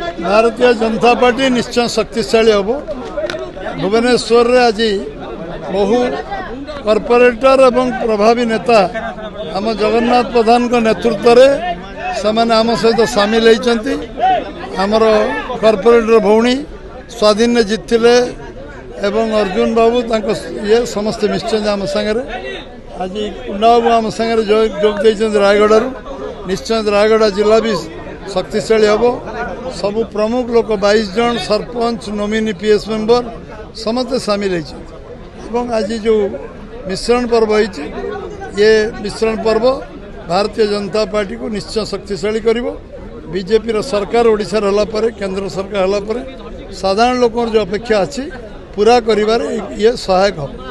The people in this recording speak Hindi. भारतीय जनता पार्टी निश्चय शक्तिशाली हम। भुवनेश्वर में आज बहु कॉर्पोरेटर एवं प्रभावी नेता आम जगन्नाथ प्रधान नेतृत्व में आम सहित सामिल होती। आमर कॉर्पोरेटर भौणी स्वाधीन जीतिले एवं अर्जुन बाबू ये समस्ते निश्चय आम सागर आज कुंडा बाबू आम सागर जोग देते रायगढ़। निश्चय रायगढ़ जिला भी शक्तिशाली हम। सब प्रमुख लोक 22 जन सरपंच नोमिनी पीएस मेंबर समस्ते सामिल होती। आज जो मिश्रण पर्व होती ये मिश्रण पर्व भारतीय जनता पार्टी को निश्चय शक्तिशाली करिवो। बीजेपी रो सरकार ओडिशा रहला परे केंद्र सरकार रहला परे साधारण लोकों जो अपेक्षा अच्छी पूरा करिवारे ये सहायक हो।